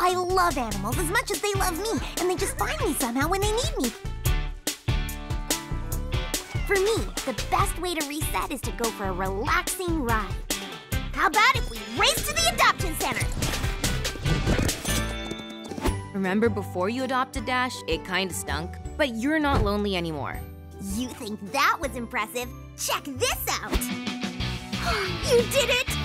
I love animals as much as they love me, and they just find me somehow when they need me. For me, the best way to reset is to go for a relaxing ride. How about if we race to the adoption center? Remember before you adopted Dash? It kinda stunk. But you're not lonely anymore. You think that was impressive? Check this out! You did it! Yes!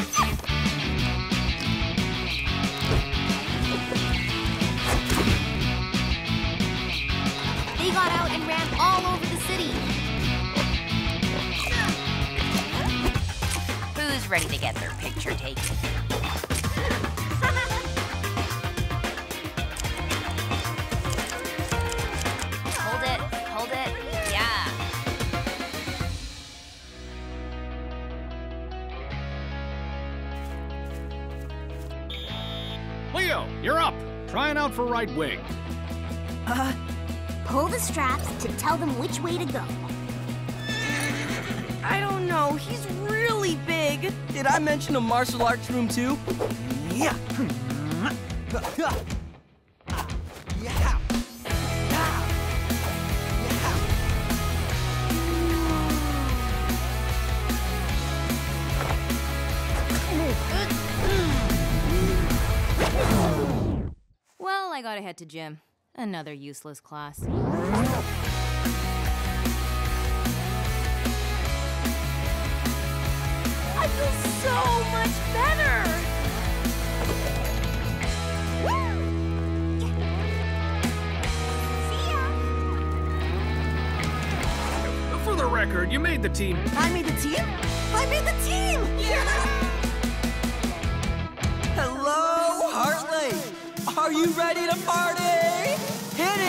They got out and ran all over the city. Who's ready to get their picture taken? Hold it. Yeah. Leo, you're up. Trying out for right wing. Pull the straps to tell them which way to go. I don't know. He's really big. Did I mention a martial arts room too? Yeah. Yeah. Well, I gotta head to gym. Another useless class. I feel so much better! Woo! Yeah. See ya! For the record, you made the team. I made the team? I made the team! Yeah! Hello, Heartlake! Are you ready to party? Hit it!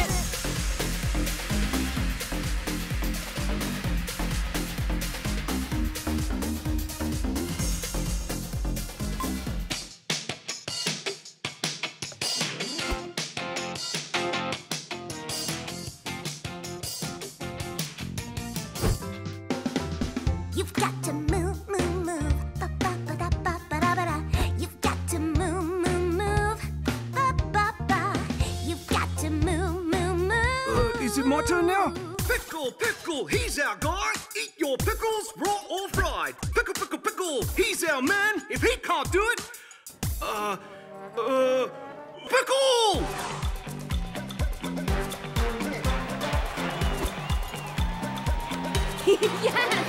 You've got to move, move, move. Is it my turn now? Pickle, pickle, he's our guy. Eat your pickles, raw or fried. Pickle, pickle, pickle, he's our man. If he can't do it, pickle! Yes! Yeah!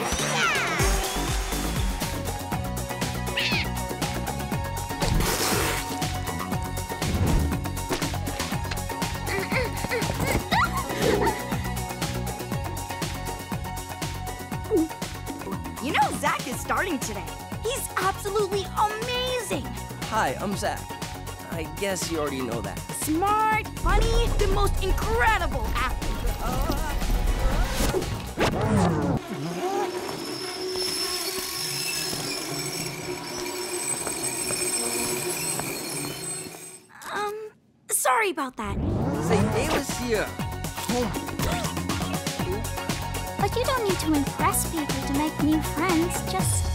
Zach is starting today. He's absolutely amazing. Hi, I'm Zach. I guess you already know that. Smart, funny, the most incredible athlete. Sorry about that. Say, Davis here. But you don't need to impress people to make new friends. Just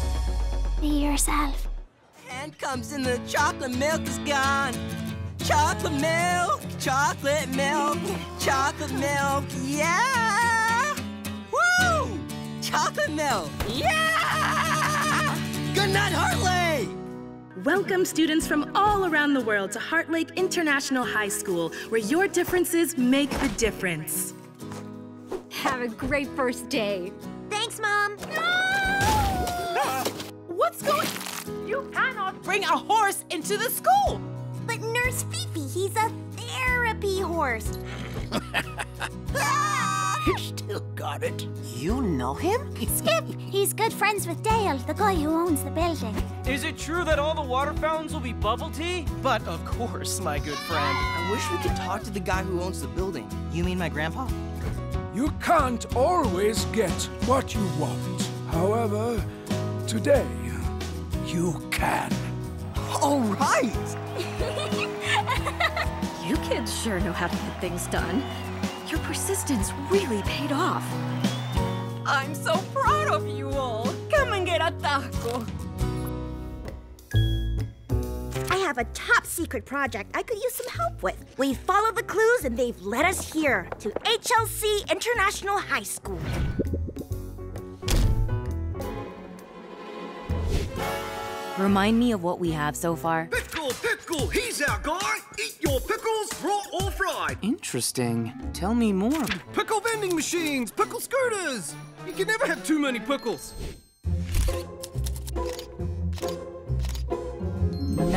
be yourself. And comes in the chocolate milk is gone. Chocolate milk, chocolate milk, chocolate milk, yeah! Woo! Chocolate milk, yeah! Good night, Heartlake! Welcome students from all around the world to Heartlake International High School, where your differences make the difference. Have a great first day. Thanks, Mom. No! What's going on? You cannot bring a horse into the school. But Nurse Fifi, he's a therapy horse. You still got it. You know him? Skip, he's good friends with Dale, the guy who owns the building. Is it true that all the water fountains will be bubble tea? But of course, my good friend. I wish we could talk to the guy who owns the building. You mean my grandpa? You can't always get what you want. However, today, you can. All right! You kids sure know how to get things done. Your persistence really paid off. I'm so proud of you all. Come and get a taco. have a top secret project I could use some help with. We've followed the clues and they've led us here to HLC International High School. Remind me of what we have so far. Pickle, Pickle, he's our guy. Eat your pickles, raw or fried. Interesting. Tell me more. Pickle vending machines, pickle scooters. You can never have too many pickles.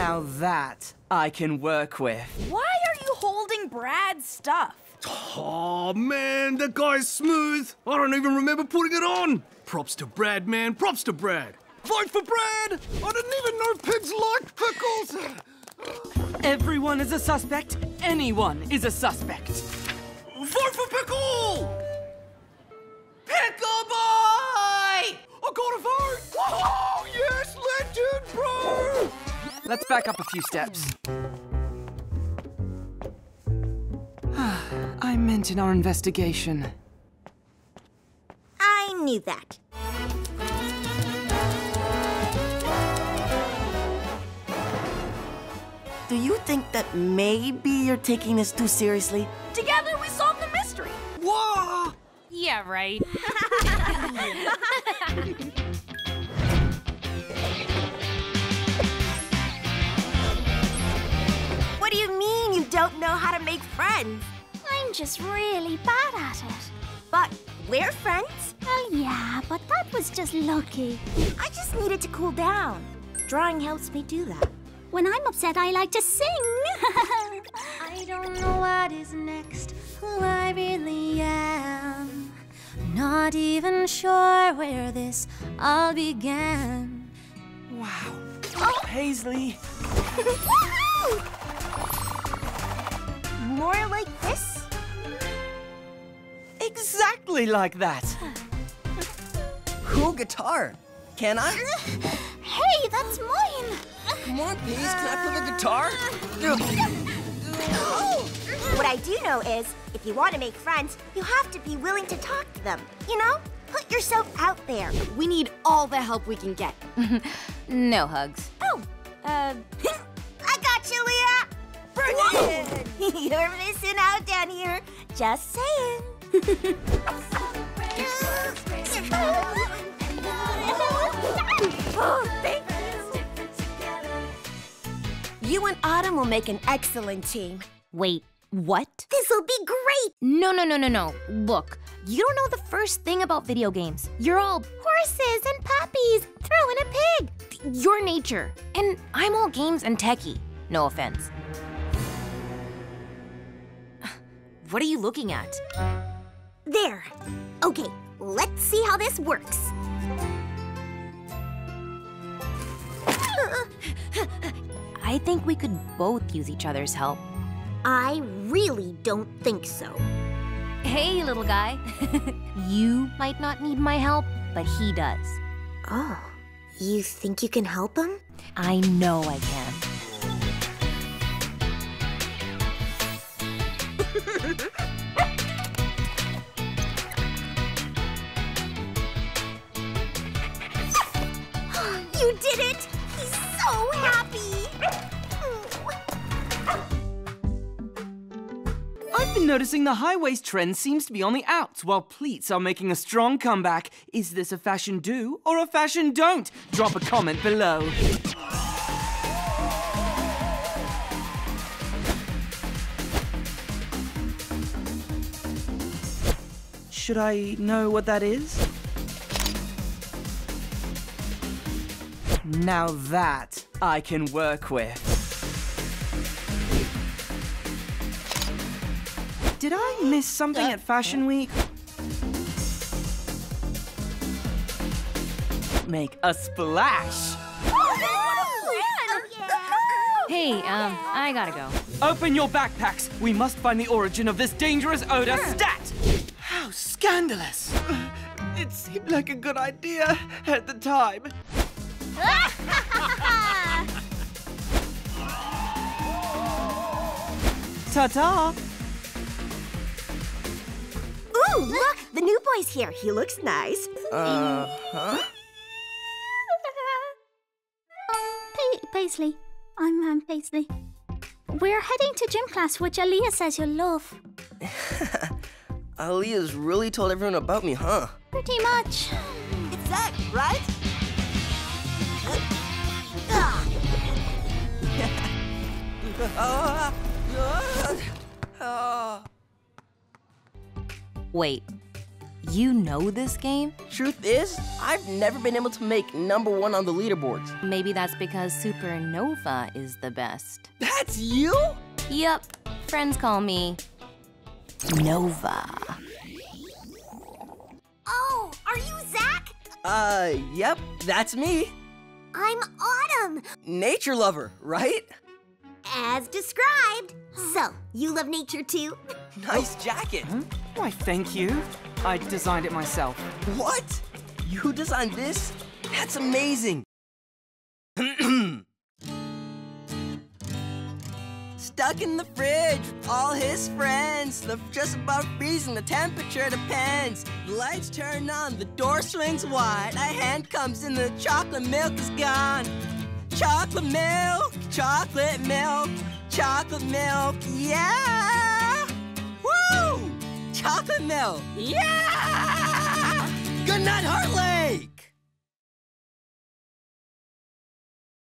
Now that I can work with. Why are you holding Brad's stuff? Oh, man, that guy's smooth. I don't even remember putting it on. Props to Brad, man. Props to Brad. Vote for Brad! I didn't even know pigs liked pickles! Everyone is a suspect. Anyone is a suspect. Vote for Pickle! Pickle boy! I got a vote! Whoa, yes, legend, bro! Let's back up a few steps. I meant in our investigation. I knew that. Do you think that maybe you're taking this too seriously? Together we solved the mystery! Whoa! Yeah, right. What do you mean you don't know how to make friends? I'm just really bad at it. But we're friends. Well, yeah, but that was just lucky. I just needed to cool down. Drawing helps me do that. When I'm upset, I like to sing. I don't know what is next, who I really am. Not even sure where this all began. Wow. Oh. Paisley. Woohoo! More like this? Exactly like that. Cool guitar. Can I? Hey, that's mine. Come on, please, can I play the guitar? What I do know is, if you want to make friends, you have to be willing to talk to them. You know, put yourself out there. We need all the help we can get. No hugs. Oh, I got you, Leah. Bring it in. You're missing out down here. Just saying. Oh, thank you. You and Autumn will make an excellent team. Wait, what? This'll be great! No. Look, you don't know the first thing about video games. You're all horses and puppies, throwing a pig. Your nature. And I'm all games and techie. No offense. What are you looking at? There. Okay, let's see how this works. I think we could both use each other's help. I really don't think so. Hey, little guy. You might not need my help, but he does. Oh, you think you can help him? I know I can. You did it! He's so happy! I've been noticing the high waist trend seems to be on the outs while pleats are making a strong comeback. Is this a fashion do or a fashion don't? Drop a comment below. Should I know what that is? Now that I can work with. Did I miss something at Fashion Week? Make a splash! Hey, I gotta go. Open your backpacks. We must find the origin of this dangerous odor. Stat! How scandalous! It seemed like a good idea at the time. Ta-ta! Ooh, look! The new boy's here. He looks nice. Paisley, I'm Paisley. We're heading to gym class, which Aaliyah says you'll love. Aaliyah's really told everyone about me, huh? Pretty much. It's Zach, right? Wait, you know this game? Truth is, I've never been able to make #1 on the leaderboards. Maybe that's because Supernova is the best. That's you? Yep, friends call me Nova. Oh, are you Zach? Yep, that's me. I'm Autumn. Nature lover, right? As described. So, you love nature too? Nice jacket. Huh? Why, thank you. I designed it myself. What? You designed this? That's amazing. Stuck in the fridge with all his friends. They're just about freezing, the temperature depends. The lights turn on, the door swings wide. A hand comes in, the chocolate milk is gone. Chocolate milk, chocolate milk, chocolate milk, yeah! Woo! Chocolate milk, yeah! Good night, Heartlake!